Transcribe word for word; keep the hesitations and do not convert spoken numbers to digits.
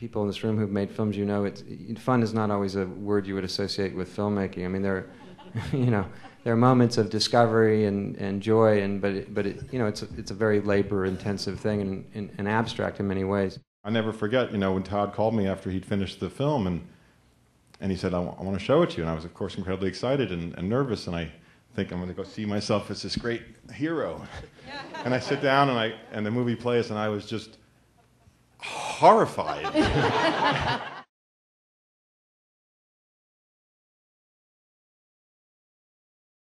people in this room who've made films, you know, it's, fun is not always a word you would associate with filmmaking. I mean, there are, you know, there are moments of discovery and, and joy, and but it, but it, you know, it's a, it's a very labor-intensive thing and, and, and abstract in many ways. I never forget, you know, when Todd called me after he'd finished the film, and and he said, I, I want to show it to you, and I was, of course, incredibly excited and, and nervous, and I think I'm going to go see myself as this great hero. And I sit down, and I and the movie plays, and I was just horrified.